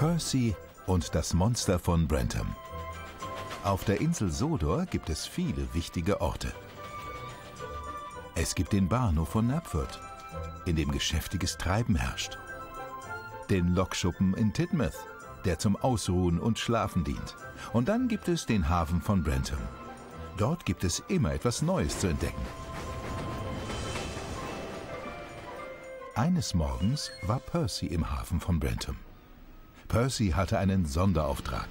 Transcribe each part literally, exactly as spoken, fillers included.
Percy und das Monster von Brendam. Auf der Insel Sodor gibt es viele wichtige Orte. Es gibt den Bahnhof von Knapford, in dem geschäftiges Treiben herrscht. Den Lokschuppen in Tidmouth, der zum Ausruhen und Schlafen dient. Und dann gibt es den Hafen von Brenton. Dort gibt es immer etwas Neues zu entdecken. Eines Morgens war Percy im Hafen von Brenton. Percy hatte einen Sonderauftrag.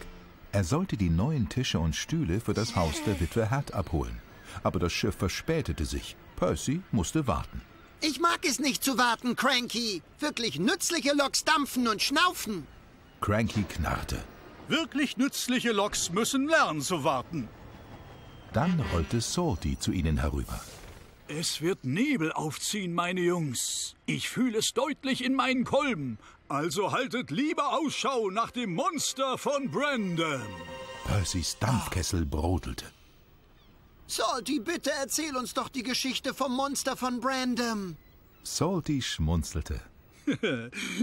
Er sollte die neuen Tische und Stühle für das Haus der Witwe Hatt abholen. Aber das Schiff verspätete sich. Percy musste warten. Ich mag es nicht zu warten, Cranky. Wirklich nützliche Loks dampfen und schnaufen. Cranky knarrte. Wirklich nützliche Loks müssen lernen zu warten. Dann rollte Salty zu ihnen herüber. Es wird Nebel aufziehen, meine Jungs. Ich fühle es deutlich in meinen Kolben. Also haltet lieber Ausschau nach dem Monster von Brendam. Percys Dampfkessel brodelte. Salty, bitte erzähl uns doch die Geschichte vom Monster von Brendam. Salty schmunzelte.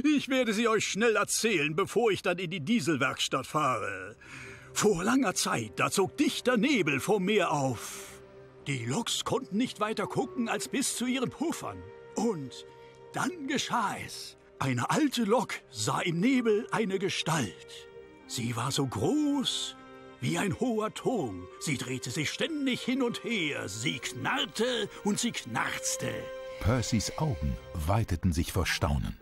Ich werde sie euch schnell erzählen, bevor ich dann in die Dieselwerkstatt fahre. Vor langer Zeit, da zog dichter Nebel vom Meer auf. Die Loks konnten nicht weiter gucken als bis zu ihren Puffern. Und dann geschah es. Eine alte Lok sah im Nebel eine Gestalt. Sie war so groß wie ein hoher Turm. Sie drehte sich ständig hin und her. Sie knarrte und sie knarzte. Percys Augen weiteten sich vor Staunen.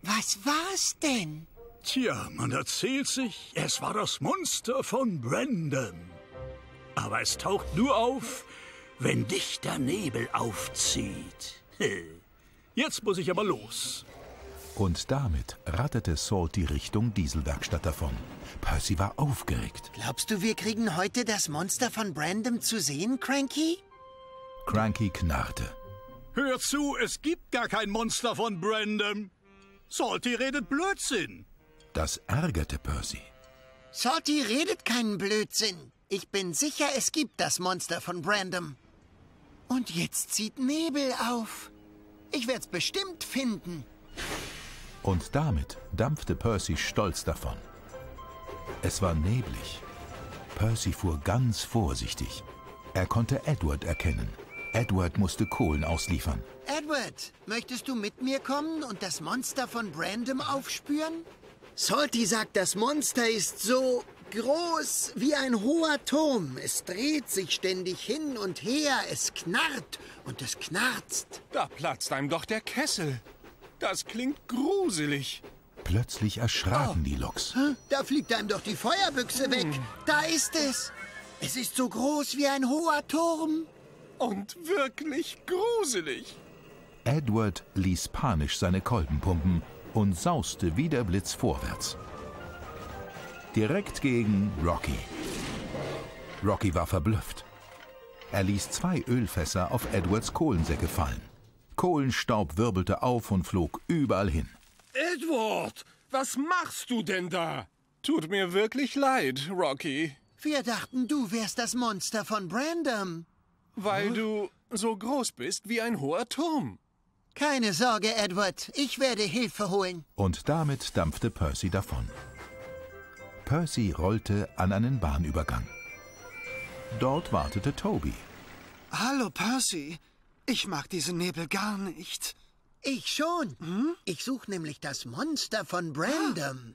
Was war's denn? Tja, man erzählt sich, es war das Monster von Brendam. Aber es taucht nur auf, wenn dichter Nebel aufzieht. Jetzt muss ich aber los. Und damit ratterte Salty Richtung Dieselwerkstatt davon. Percy war aufgeregt. Glaubst du, wir kriegen heute das Monster von Brendam zu sehen, Cranky? Cranky knarrte. Hör zu, es gibt gar kein Monster von Brendam. Salty redet Blödsinn. Das ärgerte Percy. Salty redet keinen Blödsinn. Ich bin sicher, es gibt das Monster von Brendam. Und jetzt zieht Nebel auf. Ich werd's bestimmt finden. Und damit dampfte Percy stolz davon. Es war neblig. Percy fuhr ganz vorsichtig. Er konnte Edward erkennen. Edward musste Kohlen ausliefern. Edward, möchtest du mit mir kommen und das Monster von Brendam aufspüren? Salty sagt, das Monster ist so groß wie ein hoher Turm. Es dreht sich ständig hin und her, es knarrt und es knarzt. Da platzt einem doch der Kessel. Das klingt gruselig. Plötzlich erschraken oh. die Loks. Da fliegt einem doch die Feuerbüchse weg. Hm. Da ist es. Es ist so groß wie ein hoher Turm. Und wirklich gruselig. Edward ließ panisch seine Kolben pumpen und sauste wie der Blitz vorwärts. Direkt gegen Rocky. Rocky war verblüfft. Er ließ zwei Ölfässer auf Edwards Kohlensäcke fallen. Kohlenstaub wirbelte auf und flog überall hin. Edward, was machst du denn da? Tut mir wirklich leid, Rocky. Wir dachten, du wärst das Monster von Brendam. Weil du so groß bist wie ein hoher Turm. Keine Sorge, Edward. Ich werde Hilfe holen. Und damit dampfte Percy davon. Percy rollte an einen Bahnübergang. Dort wartete Toby. Hallo, Percy. Ich mag diesen Nebel gar nicht. Ich schon. Hm? Ich suche nämlich das Monster von Brendam. Ah.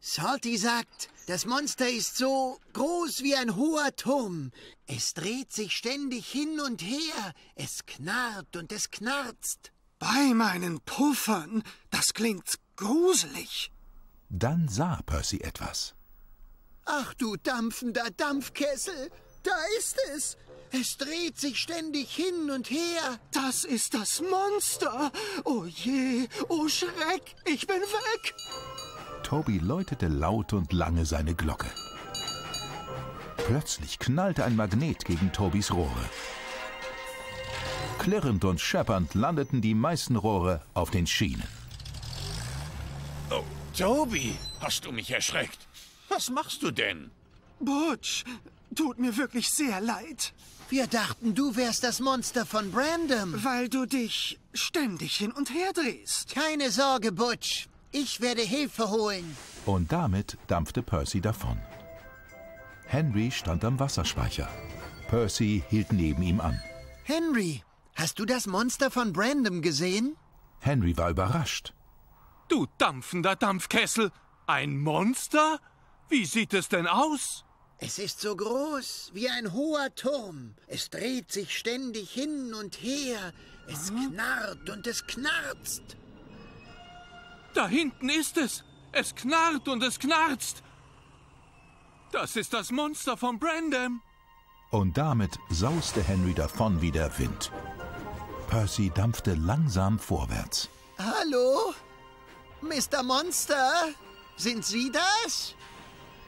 Salty sagt, das Monster ist so groß wie ein hoher Turm. Es dreht sich ständig hin und her. Es knarrt und es knarzt. Bei meinen Puffern, das klingt gruselig. Dann sah Percy etwas. Ach du dampfender Dampfkessel, da ist es. Es dreht sich ständig hin und her. Das ist das Monster. Oh je, oh Schreck, ich bin weg. Toby läutete laut und lange seine Glocke. Plötzlich knallte ein Magnet gegen Tobys Rohre. Klirrend und scheppernd landeten die meisten Rohre auf den Schienen. Oh, Toby, hast du mich erschreckt? Was machst du denn? Butch, tut mir wirklich sehr leid. Wir dachten, du wärst das Monster von Brendam. Weil du dich ständig hin und her drehst. Keine Sorge, Butch. Ich werde Hilfe holen. Und damit dampfte Percy davon. Henry stand am Wasserspeicher. Percy hielt neben ihm an. Henry, hast du das Monster von Brendam gesehen? Henry war überrascht. Du dampfender Dampfkessel! Ein Monster? Wie sieht es denn aus? Es ist so groß wie ein hoher Turm. Es dreht sich ständig hin und her. Es Aha. knarrt und es knarzt. Da hinten ist es. Es knarrt und es knarzt. Das ist das Monster von Brendam. Und damit sauste Henry davon wie der Wind. Percy dampfte langsam vorwärts. Hallo? Mister Monster? Sind Sie das?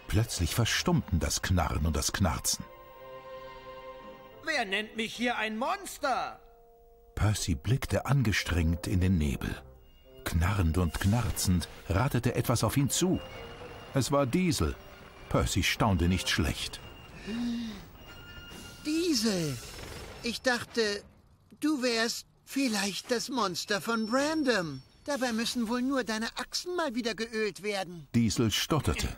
Plötzlich verstummten das Knarren und das Knarzen. Wer nennt mich hier ein Monster? Percy blickte angestrengt in den Nebel. Knarrend und knarzend rattete etwas auf ihn zu. Es war Diesel. Percy staunte nicht schlecht. Diesel, ich dachte, du wärst vielleicht das Monster von Brendam. Dabei müssen wohl nur deine Achsen mal wieder geölt werden. Diesel stotterte.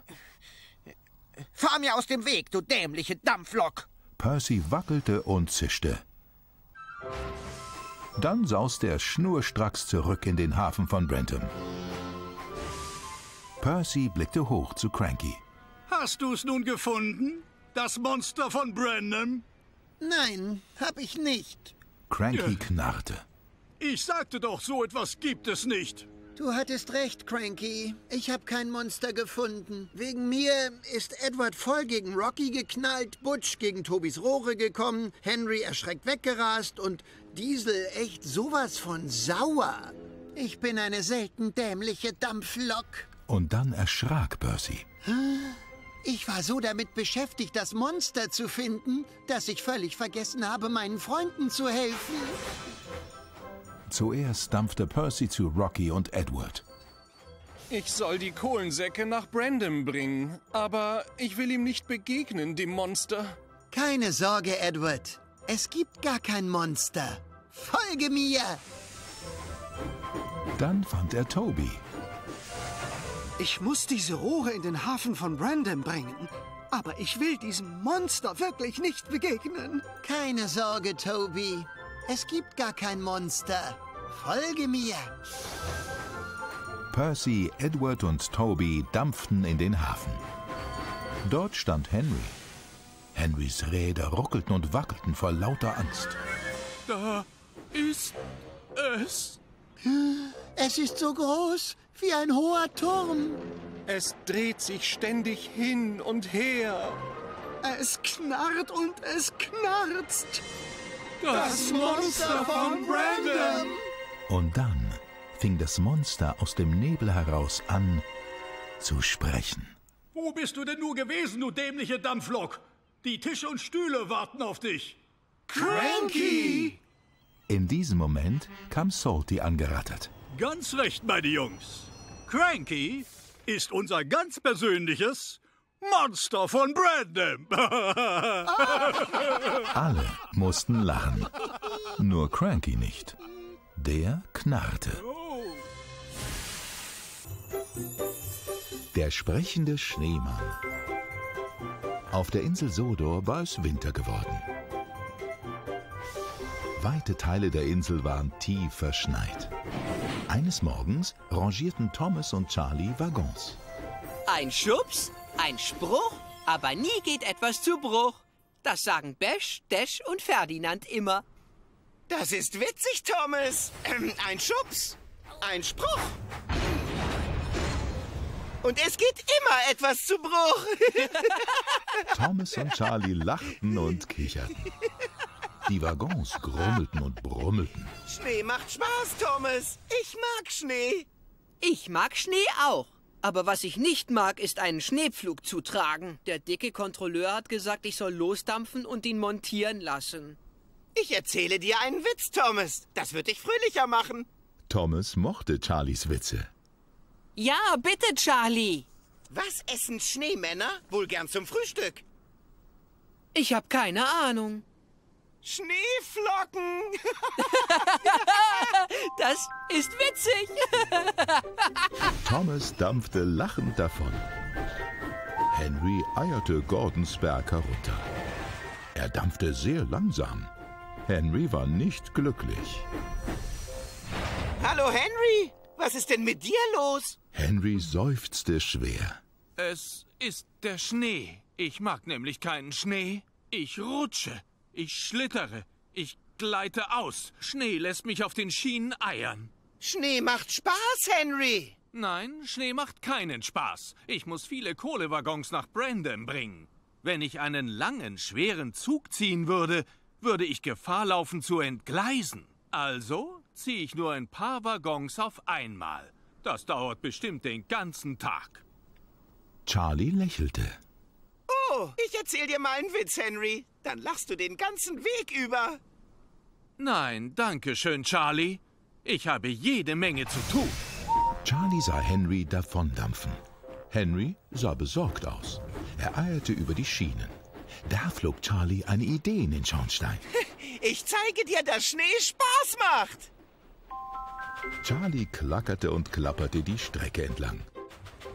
Fahr mir aus dem Weg, du dämliche Dampflok! Percy wackelte und zischte. Dann sauste er schnurstracks zurück in den Hafen von Brenton. Percy blickte hoch zu Cranky. Hast du's nun gefunden? Das Monster von Brendam? Nein, hab ich nicht. Cranky ja. knarrte. Ich sagte doch, so etwas gibt es nicht. Du hattest recht, Cranky. Ich habe kein Monster gefunden. Wegen mir ist Edward voll gegen Rocky geknallt, Butch gegen Tobys Rohre gekommen, Henry erschreckt weggerast und Diesel echt sowas von sauer. Ich bin eine selten dämliche Dampflok. Und dann erschrak Percy. Ich war so damit beschäftigt, das Monster zu finden, dass ich völlig vergessen habe, meinen Freunden zu helfen. Zuerst dampfte Percy zu Rocky und Edward. Ich soll die Kohlensäcke nach Brendam bringen, aber ich will ihm nicht begegnen, dem Monster. Keine Sorge, Edward. Es gibt gar kein Monster. Folge mir! Dann fand er Toby. Ich muss diese Rohre in den Hafen von Brendam bringen, aber ich will diesem Monster wirklich nicht begegnen. Keine Sorge, Toby. Es gibt gar kein Monster. Folge mir. Percy, Edward und Toby dampften in den Hafen. Dort stand Henry. Henrys Räder ruckelten und wackelten vor lauter Angst. Da ist es. Es ist so groß wie ein hoher Turm. Es dreht sich ständig hin und her. Es knarrt und es knarzt. Das Monster von Brendam! Und dann fing das Monster aus dem Nebel heraus an zu sprechen. Wo bist du denn nur gewesen, du dämliche Dampflok? Die Tische und Stühle warten auf dich. Cranky! In diesem Moment kam Salty angerattet. Ganz recht, meine Jungs. Cranky ist unser ganz persönliches Monster von Brendam. Alle mussten lachen. Nur Cranky nicht. Der knarrte. Der sprechende Schneemann. Auf der Insel Sodor war es Winter geworden. Weite Teile der Insel waren tief verschneit. Eines Morgens rangierten Thomas und Charlie Waggons. Ein Schubs? Ein Spruch, aber nie geht etwas zu Bruch. Das sagen Besch, Dash und Ferdinand immer. Das ist witzig, Thomas. Ähm, ein Schubs, ein Spruch. Und es geht immer etwas zu Bruch. Thomas und Charlie lachten und kicherten. Die Waggons grummelten und brummelten. Schnee macht Spaß, Thomas. Ich mag Schnee. Ich mag Schnee auch. Aber was ich nicht mag, ist einen Schneepflug zu tragen. Der dicke Kontrolleur hat gesagt, ich soll losdampfen und ihn montieren lassen. Ich erzähle dir einen Witz, Thomas. Das wird dich fröhlicher machen. Thomas mochte Charlies Witze. Ja, bitte, Charlie. Was essen Schneemänner wohl gern zum Frühstück? Ich habe keine Ahnung. Schneeflocken! Das ist witzig! Thomas dampfte lachend davon. Henry eierte Gordonsberg herunter. Er dampfte sehr langsam. Henry war nicht glücklich. Hallo Henry, was ist denn mit dir los? Henry seufzte schwer. Es ist der Schnee. Ich mag nämlich keinen Schnee. Ich rutsche. Ich schlittere. Ich gleite aus. Schnee lässt mich auf den Schienen eiern. Schnee macht Spaß, Henry. Nein, Schnee macht keinen Spaß. Ich muss viele Kohlewaggons nach Brendam bringen. Wenn ich einen langen, schweren Zug ziehen würde, würde ich Gefahr laufen zu entgleisen. Also ziehe ich nur ein paar Waggons auf einmal. Das dauert bestimmt den ganzen Tag. Charlie lächelte. Oh, ich erzähl dir mal einen Witz, Henry. Dann lachst du den ganzen Weg über. Nein, danke schön, Charlie. Ich habe jede Menge zu tun. Charlie sah Henry davondampfen. Henry sah besorgt aus. Er eilte über die Schienen. Da flog Charlie eine Idee in den Schornstein. Ich zeige dir, dass Schnee Spaß macht. Charlie klackerte und klapperte die Strecke entlang.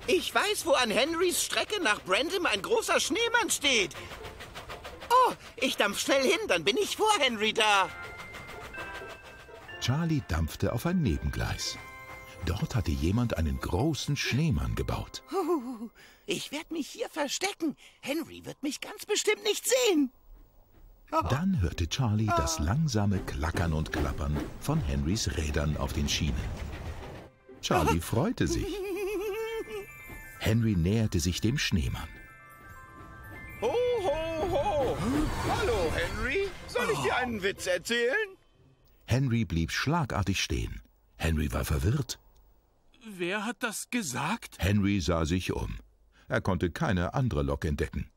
Ich weiß, wo an Henrys Strecke nach Brendam ein großer Schneemann steht. Oh, ich dampf schnell hin, dann bin ich vor Henry da. Charlie dampfte auf ein Nebengleis. Dort hatte jemand einen großen Schneemann gebaut. Ich werde mich hier verstecken. Henry wird mich ganz bestimmt nicht sehen. Dann hörte Charlie das langsame Klackern und Klappern von Henrys Rädern auf den Schienen. Charlie freute sich. Henry näherte sich dem Schneemann. Ho, ho, ho! Hallo, Henry. Soll ich dir einen Witz erzählen? Henry blieb schlagartig stehen. Henry war verwirrt. Wer hat das gesagt? Henry sah sich um. Er konnte keine andere Lok entdecken.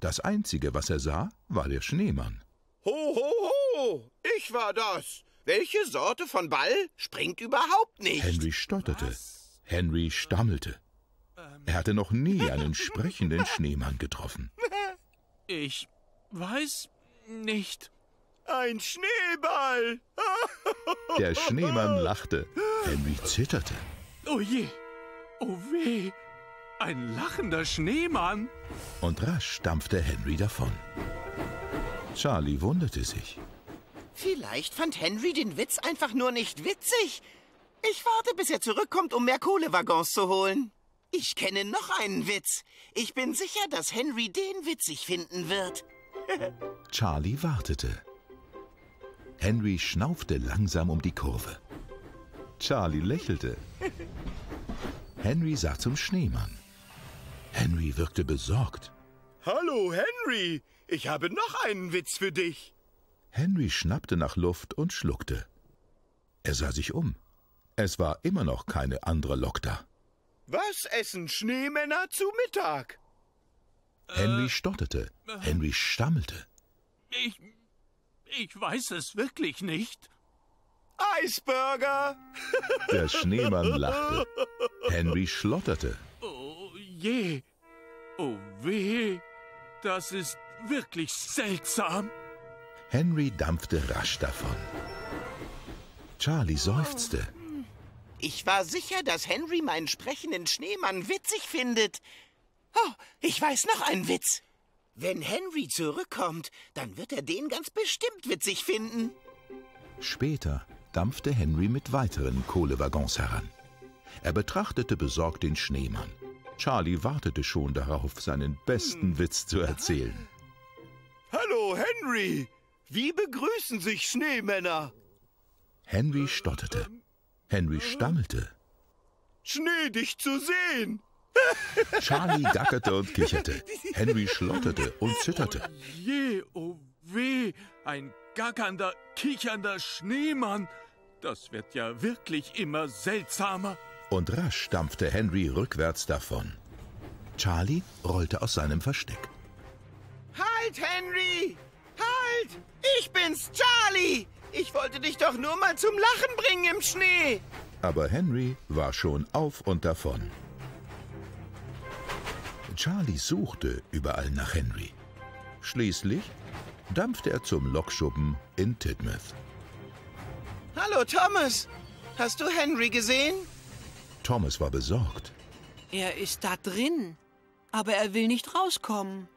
Das Einzige, was er sah, war der Schneemann. Ho, ho, ho! Ich war das! Welche Sorte von Ball springt überhaupt nicht? Henry stotterte. Was? Henry stammelte. Ähm. Er hatte noch nie einen sprechenden Schneemann getroffen. Ich weiß nicht... Ein Schneeball! Der Schneemann lachte. Henry zitterte. Oh je! Oh weh! Ein lachender Schneemann! Und rasch dampfte Henry davon. Charlie wunderte sich. Vielleicht fand Henry den Witz einfach nur nicht witzig. Ich warte, bis er zurückkommt, um mehr Kohlewaggons zu holen. Ich kenne noch einen Witz. Ich bin sicher, dass Henry den witzig finden wird. Charlie wartete. Henry schnaufte langsam um die Kurve. Charlie lächelte. Henry sah zum Schneemann. Henry wirkte besorgt. Hallo, Henry! Ich habe noch einen Witz für dich. Henry schnappte nach Luft und schluckte. Er sah sich um. Es war immer noch keine andere Lok da. Was essen Schneemänner zu Mittag? Henry äh, stotterte. Äh, Henry stammelte. Ich... Ich weiß es wirklich nicht. Eisburger! Der Schneemann lachte. Henry schlotterte. Oh je. Oh weh. Das ist wirklich seltsam. Henry dampfte rasch davon. Charlie seufzte. Ich war sicher, dass Henry meinen sprechenden Schneemann witzig findet. Oh, ich weiß noch einen Witz. Wenn Henry zurückkommt, dann wird er den ganz bestimmt witzig finden. Später dampfte Henry mit weiteren Kohlewaggons heran. Er betrachtete besorgt den Schneemann. Charlie wartete schon darauf, seinen besten hm. Witz zu erzählen. Hallo, Henry! Wie begrüßen sich Schneemänner? Henry stotterte. Henry stammelte. Schnee, dich zu sehen! Charlie gackerte und kicherte. Henry schlotterte und zitterte. Oh je, oh weh, ein gackernder, kichernder Schneemann. Das wird ja wirklich immer seltsamer. Und rasch dampfte Henry rückwärts davon. Charlie rollte aus seinem Versteck. Halt, Henry! Halt! Ich bin's, Charlie! Ich wollte dich doch nur mal zum Lachen bringen im Schnee. Aber Henry war schon auf und davon. Charlie suchte überall nach Henry. Schließlich dampfte er zum Lokschuppen in Tidmouth. »Hallo, Thomas! Hast du Henry gesehen?« Thomas war besorgt. »Er ist da drin, aber er will nicht rauskommen.«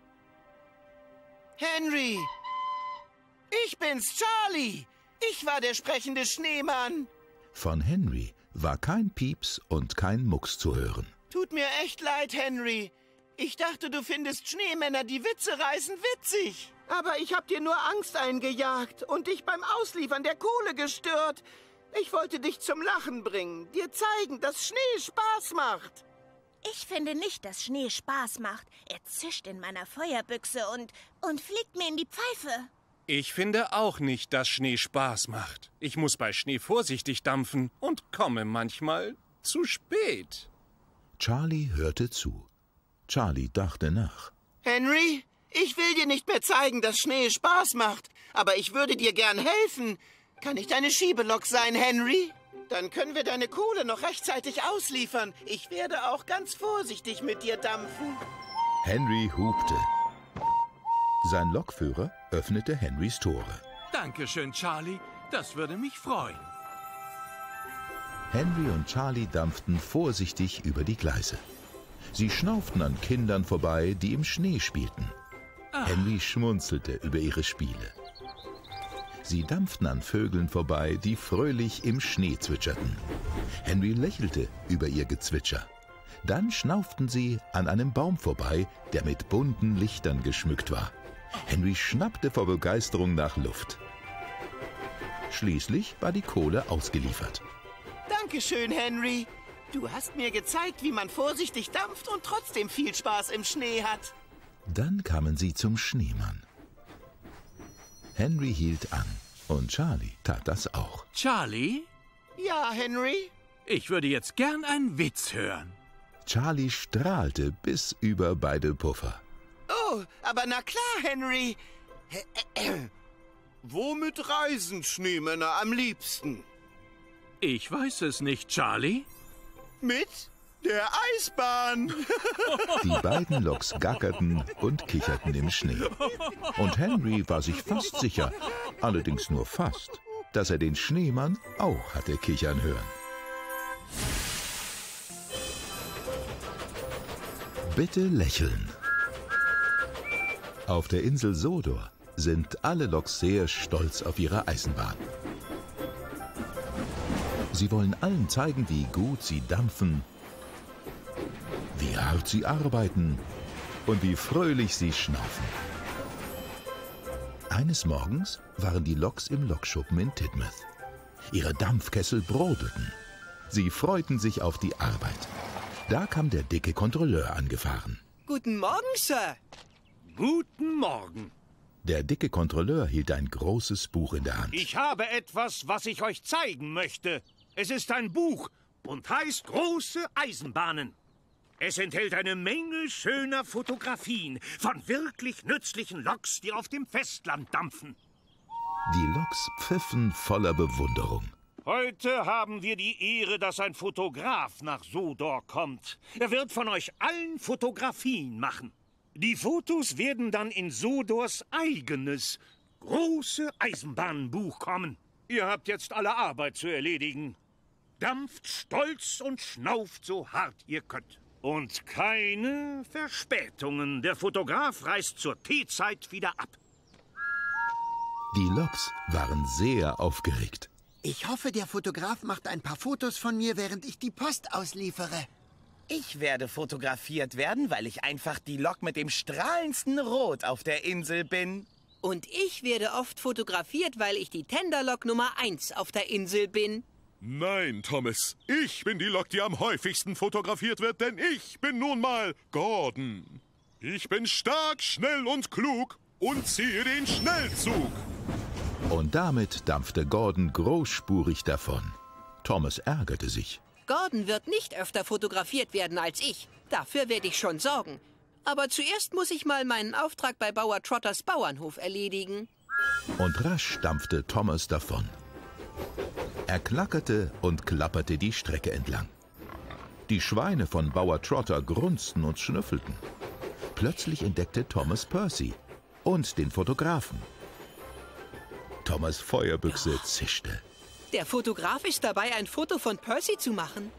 »Henry! Ich bin's, Charlie! Ich war der sprechende Schneemann!« Von Henry war kein Pieps und kein Mucks zu hören. »Tut mir echt leid, Henry. Ich dachte, du findest Schneemänner, die Witze reißen, witzig. Aber ich hab dir nur Angst eingejagt und dich beim Ausliefern der Kohle gestört. Ich wollte dich zum Lachen bringen, dir zeigen, dass Schnee Spaß macht.« »Ich finde nicht, dass Schnee Spaß macht. Er zischt in meiner Feuerbüchse und, und fliegt mir in die Pfeife.« »Ich finde auch nicht, dass Schnee Spaß macht. Ich muss bei Schnee vorsichtig dampfen und komme manchmal zu spät.« Charlie hörte zu. Charlie dachte nach. »Henry, ich will dir nicht mehr zeigen, dass Schnee Spaß macht, aber ich würde dir gern helfen. Kann ich deine Schiebelok sein, Henry? Dann können wir deine Kohle noch rechtzeitig ausliefern. Ich werde auch ganz vorsichtig mit dir dampfen.« Henry hupte. Sein Lokführer öffnete Henrys Tore. »Dankeschön, Charlie. Das würde mich freuen.« Henry und Charlie dampften vorsichtig über die Gleise. Sie schnauften an Kindern vorbei, die im Schnee spielten. Ach. Henry schmunzelte über ihre Spiele. Sie dampften an Vögeln vorbei, die fröhlich im Schnee zwitscherten. Henry lächelte über ihr Gezwitscher. Dann schnauften sie an einem Baum vorbei, der mit bunten Lichtern geschmückt war. Henry schnappte vor Begeisterung nach Luft. Schließlich war die Kohle ausgeliefert. »Dankeschön, Henry. Du hast mir gezeigt, wie man vorsichtig dampft und trotzdem viel Spaß im Schnee hat.« Dann kamen sie zum Schneemann. Henry hielt an und Charlie tat das auch. »Charlie?« »Ja, Henry?« »Ich würde jetzt gern einen Witz hören.« Charlie strahlte bis über beide Puffer. »Oh, aber na klar, Henry. Womit reisen Schneemänner am liebsten?« »Ich weiß es nicht, Charlie.« »Mit der Eisbahn!« Die beiden Loks gackerten und kicherten im Schnee. Und Henry war sich fast sicher, allerdings nur fast, dass er den Schneemann auch hatte kichern hören. Bitte lächeln. Auf der Insel Sodor sind alle Loks sehr stolz auf ihre Eisenbahn. Sie wollen allen zeigen, wie gut sie dampfen, wie hart sie arbeiten und wie fröhlich sie schnaufen. Eines Morgens waren die Loks im Lokschuppen in Tidmouth. Ihre Dampfkessel brodelten. Sie freuten sich auf die Arbeit. Da kam der dicke Kontrolleur angefahren. »Guten Morgen, Sir.« »Guten Morgen.« Der dicke Kontrolleur hielt ein großes Buch in der Hand. »Ich habe etwas, was ich euch zeigen möchte. Es ist ein Buch und heißt Große Eisenbahnen. Es enthält eine Menge schöner Fotografien von wirklich nützlichen Loks, die auf dem Festland dampfen.« Die Loks pfiffen voller Bewunderung. »Heute haben wir die Ehre, dass ein Fotograf nach Sodor kommt. Er wird von euch allen Fotografien machen. Die Fotos werden dann in Sodors eigenes Große Eisenbahnbuch kommen. Ihr habt jetzt alle Arbeit zu erledigen. Dampft stolz und schnauft so hart ihr könnt. Und keine Verspätungen. Der Fotograf reist zur Teezeit wieder ab.« Die Loks waren sehr aufgeregt. »Ich hoffe, der Fotograf macht ein paar Fotos von mir, während ich die Post ausliefere.« »Ich werde fotografiert werden, weil ich einfach die Lok mit dem strahlendsten Rot auf der Insel bin.« »Und ich werde oft fotografiert, weil ich die Tenderlok Nummer eins auf der Insel bin.« »Nein, Thomas, ich bin die Lok, die am häufigsten fotografiert wird, denn ich bin nun mal Gordon. Ich bin stark, schnell und klug und ziehe den Schnellzug.« Und damit dampfte Gordon großspurig davon. Thomas ärgerte sich. »Gordon wird nicht öfter fotografiert werden als ich. Dafür werde ich schon sorgen. Aber zuerst muss ich mal meinen Auftrag bei Bauer Trotters Bauernhof erledigen.« Und rasch dampfte Thomas davon. Er klackerte und klapperte die Strecke entlang. Die Schweine von Bauer Trotter grunzten und schnüffelten. Plötzlich entdeckte Thomas Percy und den Fotografen. Thomas' Feuerbüchse ja. zischte. Der Fotograf ist dabei, ein Foto von Percy zu machen.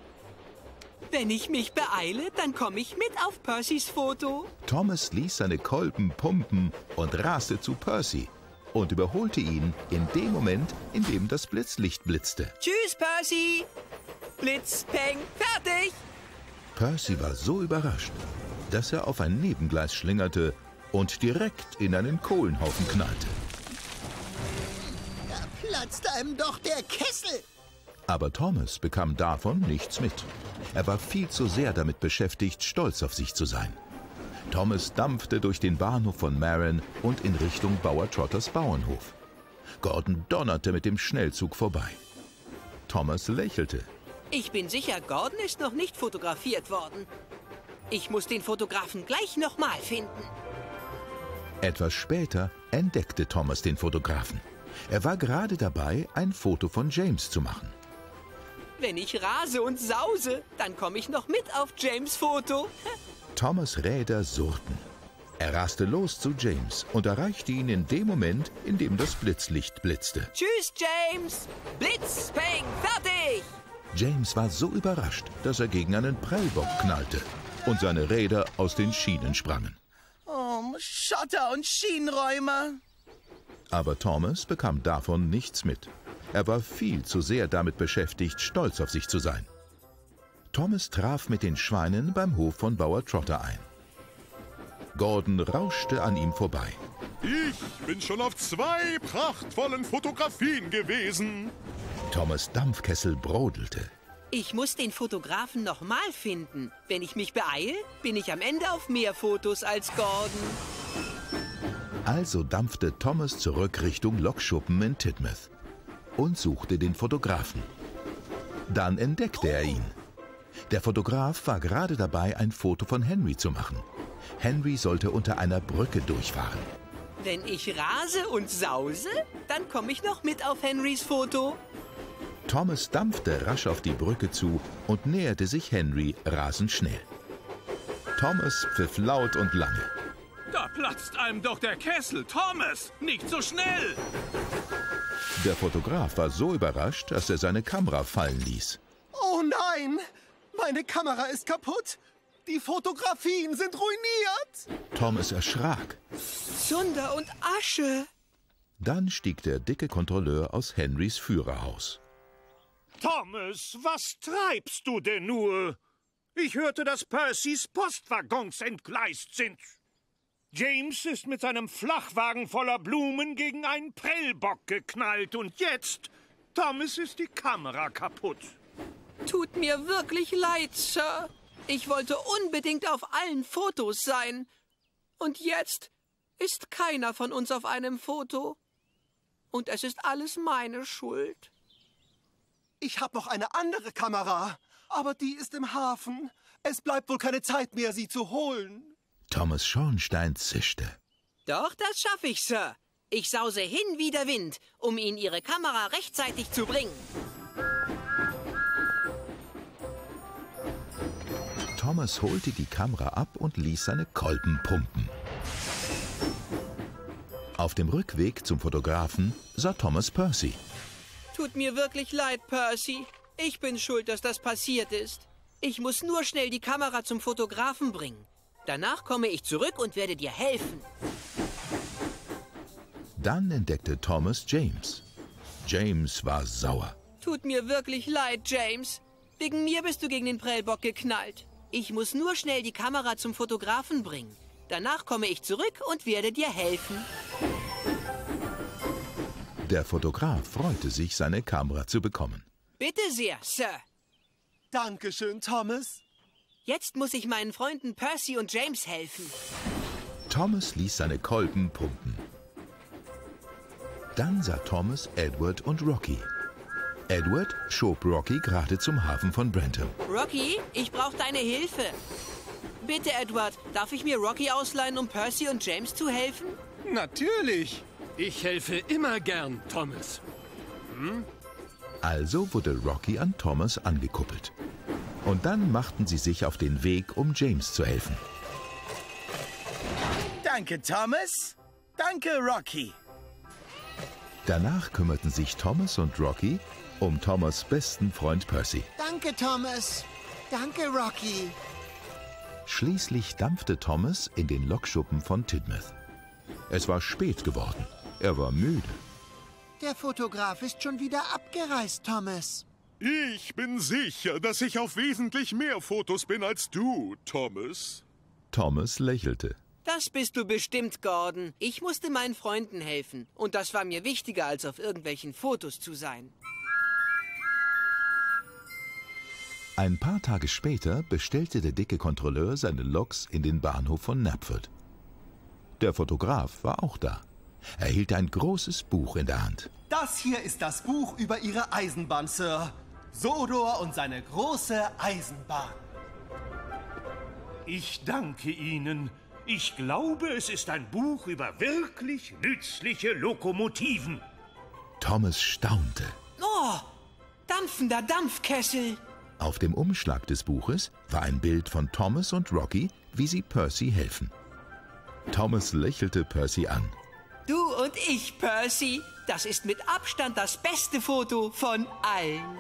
Wenn ich mich beeile, dann komme ich mit auf Percys Foto. Thomas ließ seine Kolben pumpen und raste zu Percy und überholte ihn in dem Moment, in dem das Blitzlicht blitzte. Tschüss, Percy! Blitz, Peng, fertig! Percy war so überrascht, dass er auf ein Nebengleis schlingerte und direkt in einen Kohlenhaufen knallte. Da platzte einem doch der Kessel! Aber Thomas bekam davon nichts mit. Er war viel zu sehr damit beschäftigt, stolz auf sich zu sein. Thomas dampfte durch den Bahnhof von Marion und in Richtung Bauer Trotters Bauernhof. Gordon donnerte mit dem Schnellzug vorbei. Thomas lächelte. Ich bin sicher, Gordon ist noch nicht fotografiert worden. Ich muss den Fotografen gleich nochmal finden. Etwas später entdeckte Thomas den Fotografen. Er war gerade dabei, ein Foto von James zu machen. Wenn ich rase und sause, dann komme ich noch mit auf James' Foto. Thomas' Räder surrten. Er raste los zu James und erreichte ihn in dem Moment, in dem das Blitzlicht blitzte. Tschüss, James! Blitz, Peng, fertig! James war so überrascht, dass er gegen einen Prellbock knallte und seine Räder aus den Schienen sprangen. Oh, Schotter und Schienenräumer! Aber Thomas bekam davon nichts mit. Er war viel zu sehr damit beschäftigt, stolz auf sich zu sein. Thomas traf mit den Schweinen beim Hof von Bauer Trotter ein. Gordon rauschte an ihm vorbei. Ich bin schon auf zwei prachtvollen Fotografien gewesen. Thomas' Dampfkessel brodelte. Ich muss den Fotografen nochmal finden. Wenn ich mich beeile, bin ich am Ende auf mehr Fotos als Gordon. Also dampfte Thomas zurück Richtung Lokschuppen in Tidmouth und suchte den Fotografen. Dann entdeckte er ihn. Der Fotograf war gerade dabei, ein Foto von Henry zu machen. Henry sollte unter einer Brücke durchfahren. Wenn ich rase und sause, dann komme ich noch mit auf Henrys Foto. Thomas dampfte rasch auf die Brücke zu und näherte sich Henry rasend schnell. Thomas pfiff laut und lange. Da platzt einem doch der Kessel, Thomas! Nicht so schnell! Der Fotograf war so überrascht, dass er seine Kamera fallen ließ. Oh nein! Meine Kamera ist kaputt! Die Fotografien sind ruiniert! Thomas erschrak. Zunder und Asche! Dann stieg der dicke Kontrolleur aus Henrys Führerhaus. Thomas, was treibst du denn nur? Ich hörte, dass Percys Postwaggons entgleist sind. James ist mit seinem Flachwagen voller Blumen gegen einen Prellbock geknallt. Und jetzt, Thomas, ist die Kamera kaputt. Tut mir wirklich leid, Sir. Ich wollte unbedingt auf allen Fotos sein. Und jetzt ist keiner von uns auf einem Foto. Und es ist alles meine Schuld. Ich habe noch eine andere Kamera, aber die ist im Hafen. Es bleibt wohl keine Zeit mehr, sie zu holen. Thomas Schornstein zischte. Doch, das schaffe ich, Sir. Ich sause hin wie der Wind, um Ihnen Ihre Kamera rechtzeitig zu bringen. Thomas holte die Kamera ab und ließ seine Kolben pumpen. Auf dem Rückweg zum Fotografen sah Thomas Percy. Tut mir wirklich leid, Percy. Ich bin schuld, dass das passiert ist. Ich muss nur schnell die Kamera zum Fotografen bringen. Danach komme ich zurück und werde dir helfen. Dann entdeckte Thomas James. James war sauer. Tut mir wirklich leid, James. Wegen mir bist du gegen den Prellbock geknallt. Ich muss nur schnell die Kamera zum Fotografen bringen. Danach komme ich zurück und werde dir helfen. Der Fotograf freute sich, seine Kamera zu bekommen. Bitte sehr, Sir. Dankeschön, Thomas. Jetzt muss ich meinen Freunden Percy und James helfen. Thomas ließ seine Kolben pumpen. Dann sah Thomas Edward und Rocky. Edward schob Rocky gerade zum Hafen von Brendam. Rocky, ich brauche deine Hilfe. Bitte, Edward, darf ich mir Rocky ausleihen, um Percy und James zu helfen? Natürlich. Ich helfe immer gern, Thomas. Hm? Also wurde Rocky an Thomas angekuppelt. Und dann machten sie sich auf den Weg, um James zu helfen. Danke, Thomas. Danke, Rocky. Danach kümmerten sich Thomas und Rocky um Thomas' besten Freund Percy. Danke, Thomas. Danke, Rocky. Schließlich dampfte Thomas in den Lokschuppen von Tidmouth. Es war spät geworden. Er war müde. Der Fotograf ist schon wieder abgereist, Thomas. Ich bin sicher, dass ich auf wesentlich mehr Fotos bin als du, Thomas. Thomas lächelte. Das bist du bestimmt, Gordon. Ich musste meinen Freunden helfen. Und das war mir wichtiger, als auf irgendwelchen Fotos zu sein. Ein paar Tage später bestellte der dicke Kontrolleur seine Loks in den Bahnhof von Knapford. Der Fotograf war auch da. Er hielt ein großes Buch in der Hand. Das hier ist das Buch über Ihre Eisenbahn, Sir. Sodor und seine große Eisenbahn. Ich danke Ihnen. Ich glaube, es ist ein Buch über wirklich nützliche Lokomotiven. Thomas staunte. Oh, dampfender Dampfkessel. Auf dem Umschlag des Buches war ein Bild von Thomas und Rocky, wie sie Percy helfen. Thomas lächelte Percy an. Du und ich, Percy. Das ist mit Abstand das beste Foto von allen.